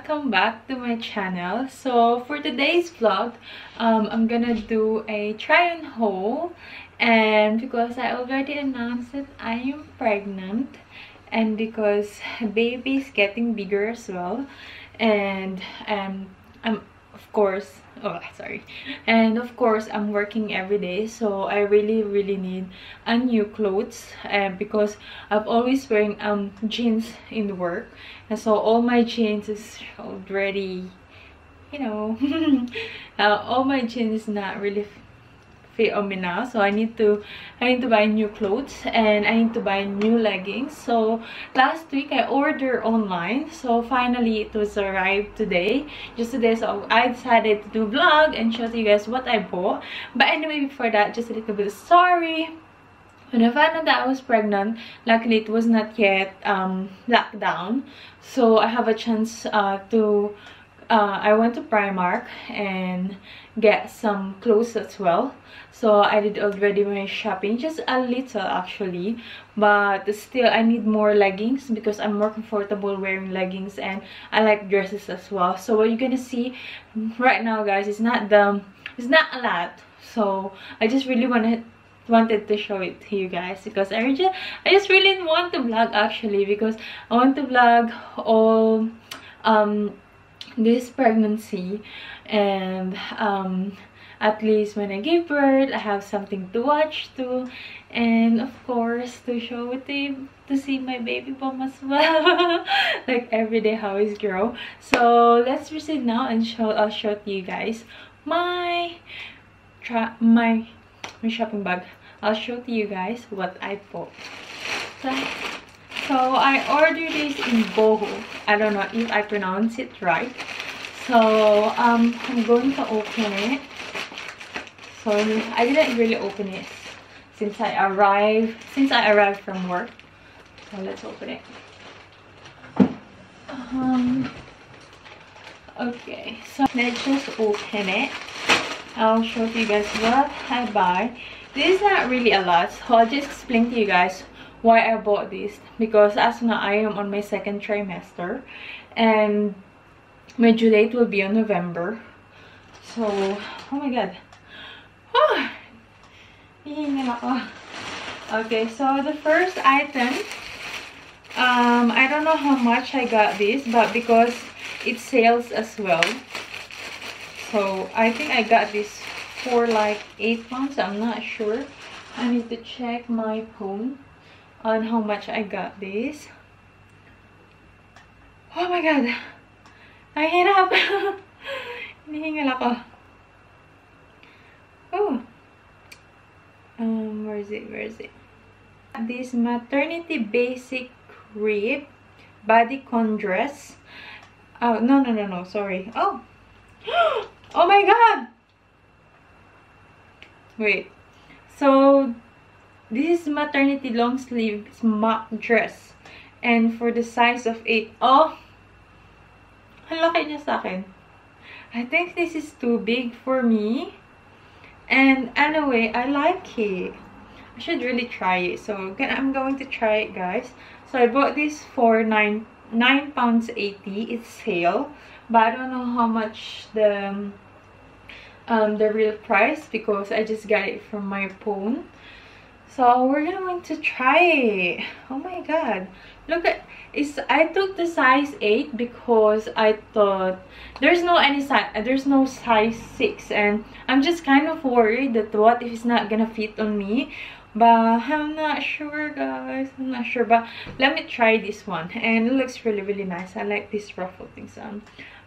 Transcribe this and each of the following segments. welcome back to my channel. So for today's vlog, I'm gonna do a try on haul, and because I already announced that I am pregnant and because baby is getting bigger as well, and of course I'm working every day, so I really need a new clothes because I've always wearing jeans in work, and so all my jeans is already, you know, all my jeans is not really fit on me now, so I need to buy new clothes and I need to buy new leggings. So last week I ordered online, so finally it was arrived today, just today. So I decided to do vlog and show you guys what I bought. But anyway, before that, just a little bit sorry. When I found out that I was pregnant, luckily it was not yet lockdown, so I have a chance I went to Primark and get some clothes as well. So I did already my shopping, just a little actually, but still I need more leggings because I'm more comfortable wearing leggings and I like dresses as well. So what you're gonna see right now, guys, it's not a lot. So I just really wanted to show it to you guys because I just really want to vlog actually, because I want to vlog all this pregnancy, and at least when I give birth I have something to watch too, and of course to show it to see my baby bump as well. Like every day how it's grow. So let's proceed now and I'll show to you guys my shopping bag. I'll show to you guys what I bought. So I ordered this in Boho. I don't know if I pronounce it right. So I'm going to open it. So I didn't really open it since I arrived from work. So let's open it. Okay, so let's just open it. I'll show you guys what I buy. This is not really a lot, so I'll just explain to you guys why I bought this, because as now I am on my second trimester and my due date will be on November. So oh my god, okay, so the first item, I don't know how much I got this, but because it's sales as well, so I think I got this for like £8. I'm not sure. I need to check my phone on how much I got this. Oh my god, nahihirap. Hinihingal ako. Oh, where is it? This maternity basic crib bodycon dress. Oh no, sorry. Oh, oh my god, wait. So this is maternity long sleeve smock dress, and for the size of 8. Oh, ang laki niya sa akin. I think this is too big for me, and anyway, I like it. I should really try it, so I'm going to try it, guys. So I bought this for £9.80. It's sale, but I don't know how much the real price, because I just got it from my phone. So we're going to try it. Oh my god, look at it's. I took the size 8 because I thought there's no size 6, and I'm just kind of worried that what if it's not gonna fit on me. But I'm not sure, guys. I'm not sure, but let me try this one, and it looks really nice. I like these ruffle things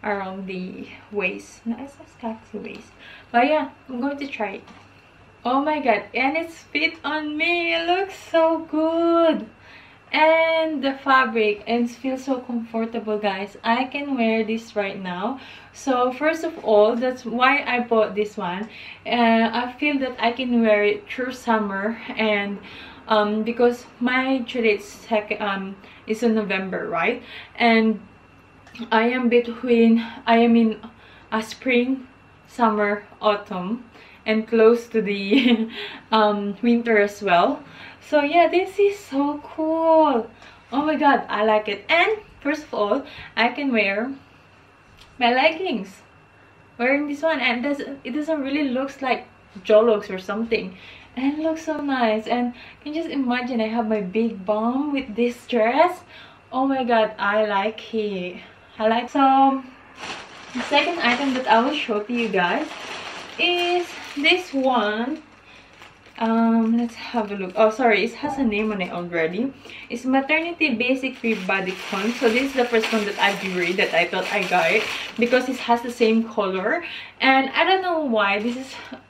around the waist. Nice, sexy waist. But yeah, I'm going to try it. Oh my god, and it's fit on me. It looks so good, and the fabric, and it feels so comfortable, guys. I can wear this right now. So first of all, that's why I bought this one, and I feel that I can wear it through summer, and because my due date is in November, right? And I am in a spring, summer, autumn, and close to the winter as well. So yeah, this is so cool. Oh my god, I like it. And first of all, I can wear my leggings, wearing this one, and it doesn't really looks like Jollox or something, and it looks so nice. And can you just imagine, I have my big bum with this dress. Oh my god, I like it. I like. So the second item that I will show to you guys is this one. Let's have a look. Oh, sorry, it has a name on it already. It's maternity basic free body con. So this is the first one that I've read that I thought I got it because it has the same color, and I don't know why this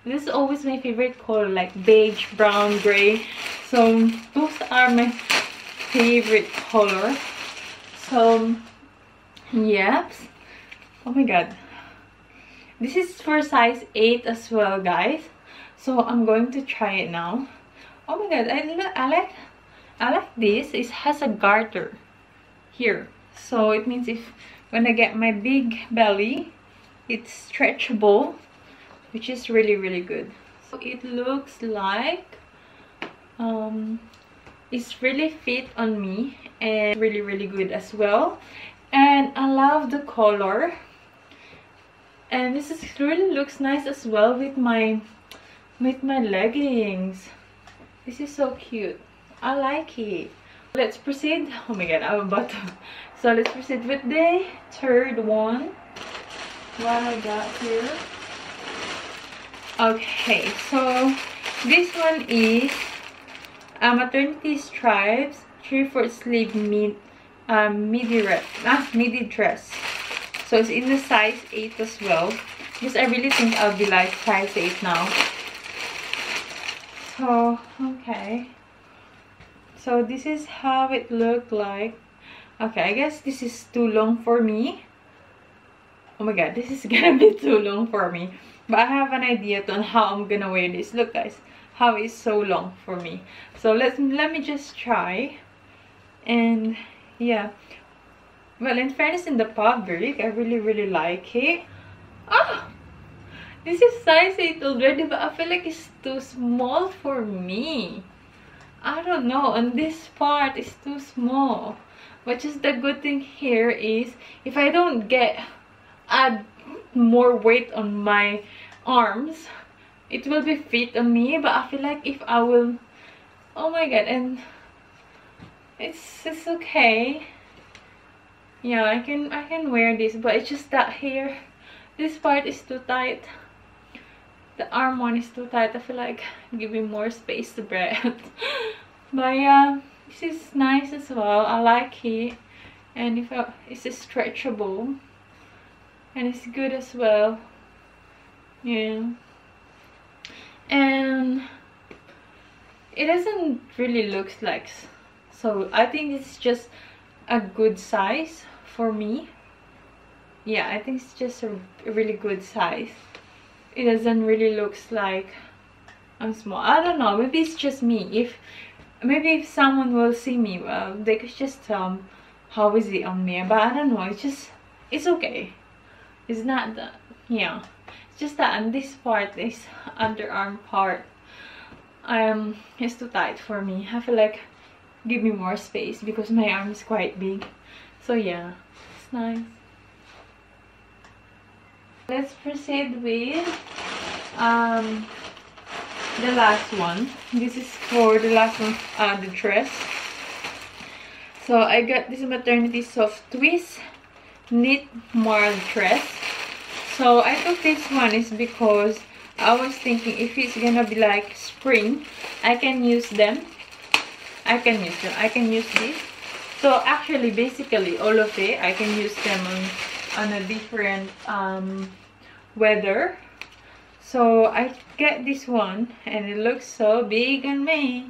is always my favorite color, like beige, brown, gray. So those are my favorite color. So yep. Oh my god, this is for size 8 as well, guys. So I'm going to try it now. Oh my god, I like this. It has a garter here, so it means if when I get my big belly, it's stretchable, which is really really good. So it looks like it's really fit on me and really really good as well. And I love the color, and this is really looks nice as well with my leggings. This is so cute, I like it. Let's proceed. Oh my god, I'm about to. So let's proceed with the third one. What I got here. Okay, so this one is maternity stripes 3/4 sleeve midi dress. So it's in the size 8 as well, because I really think I'll be like size 8 now. So okay, so this is how it looked like. Okay, I guess this is too long for me. Oh my god, this is gonna be too long for me, but I have an idea on how I'm gonna wear this. Look guys, how it's so long for me. So let me just try. And yeah, well, in fairness, in the fabric, I really really like it. Ah, this is size 8 already, but I feel like it's too small for me. I don't know, on this part it's too small. But just the good thing here is if I don't add more weight on my arms, it will be fit on me. But I feel like if I will, oh my god, and it's okay. Yeah, I can wear this, but it's just that here, this part is too tight. The arm one is too tight. I feel like giving more space to breathe. But yeah, this is nice as well. I like it, and it's stretchable, and it's good as well. Yeah, and it doesn't really look like. So I think it's just a good size for me. Yeah, I think it's just a really good size. It doesn't really looks like I'm small. I don't know, maybe it's just me. Maybe if someone will see me, well, they could just tell how is it on me. But I don't know, it's okay. It's not that, yeah, it's just that on this part, this underarm part, it's too tight for me. I feel like give me more space because my arm is quite big. So yeah, it's nice. Let's proceed with the last one. This is for the last one, the dress. So I got this maternity soft twist knit moire dress. So I took this one is because I was thinking if it's gonna be like spring, I can use this. So actually, basically all of it, I can use them on a different weather. So I get this one, and it looks so big on me.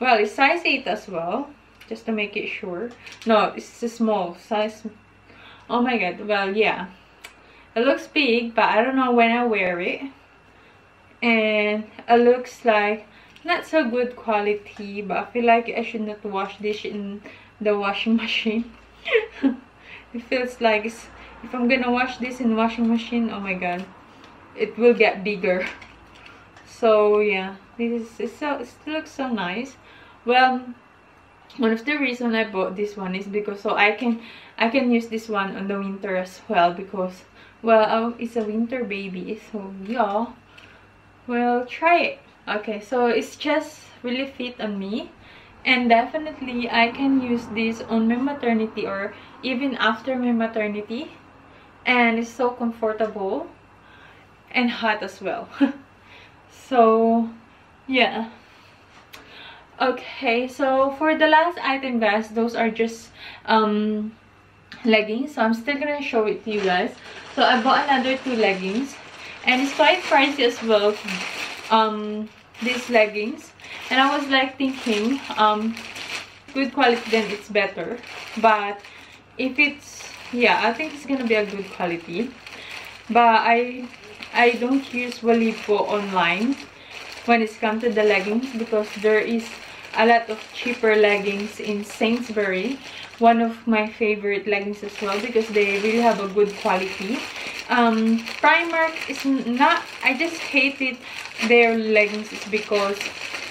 Well, it's size 8 as well, just to make it sure. No, it's a small size. Oh my god, well yeah, it looks big, but I don't know when I wear it, and it looks like not so good quality. But I feel like I should not wash this in the washing machine. It feels like it's, if I'm gonna wash this in washing machine, oh my god, it will get bigger. So yeah, this is, it looks so nice. Well, One of the reasons I bought this one is because so I can use this one on the winter as well, because, well, it's a winter baby, so yeah, we'll try it. Okay, so it's just really fit on me, and definitely I can use this on my maternity or even after my maternity, and it's so comfortable and hot as well. So yeah. Okay, so for the last item, guys, those are just leggings, so I'm still gonna show it to you guys. So I bought another 2 leggings, and it's quite pricey as well, these leggings, and I was like thinking good quality, then it's better, but if it's, yeah, I think it's gonna be a good quality. But I don't use Walibo online when it's come to the leggings, because there is a lot of cheaper leggings in Sainsbury, one of my favorite leggings as well, because they really have a good quality. Primark is not, I just hated their leggings, is because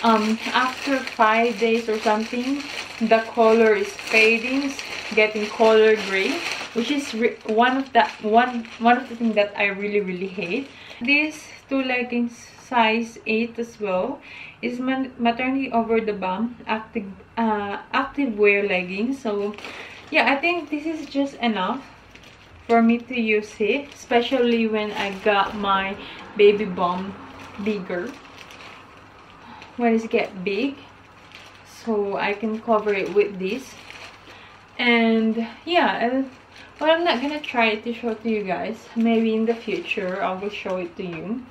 after 5 days or something, the color is fading, it's getting color gray, which is one of the things that I really hate. These 2 leggings, size 8 as well, is maternity over the bum active wear leggings. So yeah, I think this is just enough for me to use it, especially when I got my baby bum bigger, when it get big, so I can cover it with this. And yeah, well, I'm not gonna try it to show to you guys. Maybe in the future I will show it to you.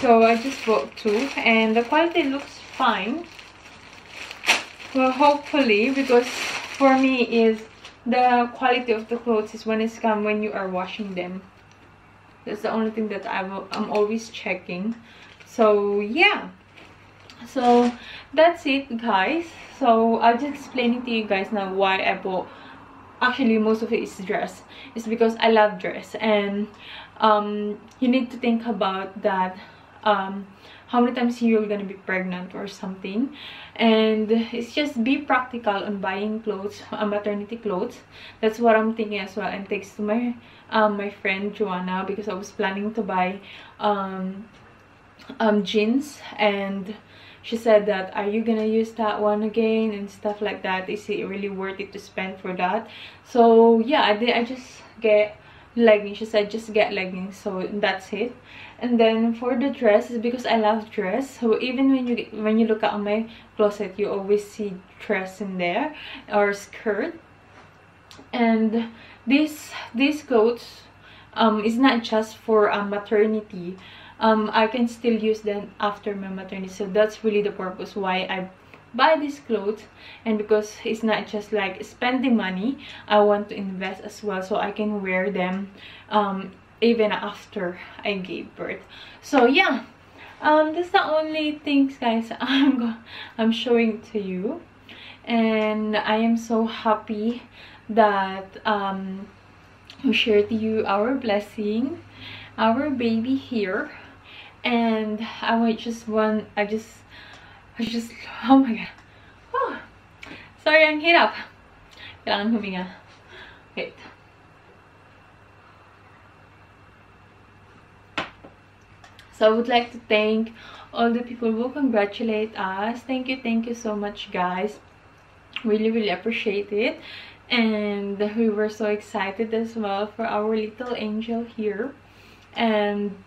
So I just bought 2, and the quality looks fine. Well, hopefully, because for me is the quality of the clothes is when it's come when you are washing them. That's the only thing that I'm always checking. So yeah, so that's it, guys. So I'll just explain it to you guys now why I bought. Actually, most of it is dress. It's because I love dress, and you need to think about that, how many times you're gonna be pregnant or something, and it's just be practical on buying clothes, maternity clothes. That's what I'm thinking as well, and thanks to my my friend Joanna, because I was planning to buy jeans, and she said that, are you gonna use that one again and stuff like that, is it really worth it to spend for that? So yeah, I just get leggings. She said just get leggings, so that's it. And then for the dress, is because I love dress, so even when you look at my closet, you always see dress in there or skirt. And these clothes is not just for maternity. I can still use them after my maternity, so that's really the purpose why I buy these clothes. And because it's not just like spending money, I want to invest as well, so I can wear them even after I gave birth. So yeah, that's the only things, guys, I'm showing to you, and I am so happy that we shared to you our blessing, our baby here. And I just oh my god, oh, sorry, ang hirap, kailangan huminga. Wait, so I would like to thank all the people who congratulate us. Thank you so much, guys, really appreciate it. And we were so excited as well for our little angel here. And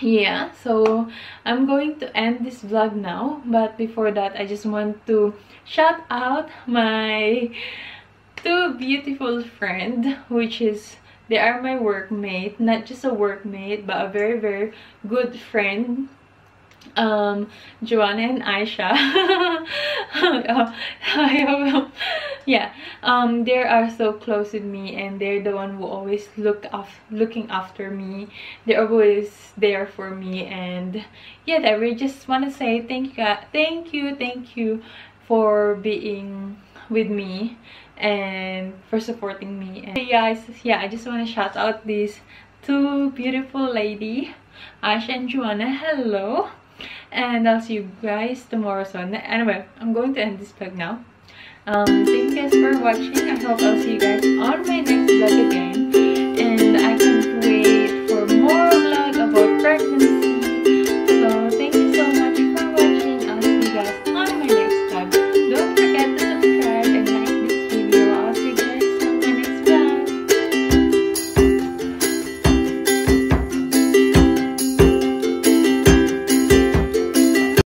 yeah, so I'm going to end this vlog now, but before that, I just want to shout out my 2 beautiful friends, which is, they are my workmate, not just a workmate, but a very good friend, Joanna and Aisha. Yeah, they are so close with me, and they're the one who always looking after me. They're always there for me. And yeah, I really just want to say thank you for being with me and for supporting me. And yeah, I just want to shout out these 2 beautiful lady, Aisha and Joanna. Hello, and I'll see you guys tomorrow. So anyway, I'm going to end this vlog now. Thank you guys for watching. I hope I'll see you guys on my next vlog again.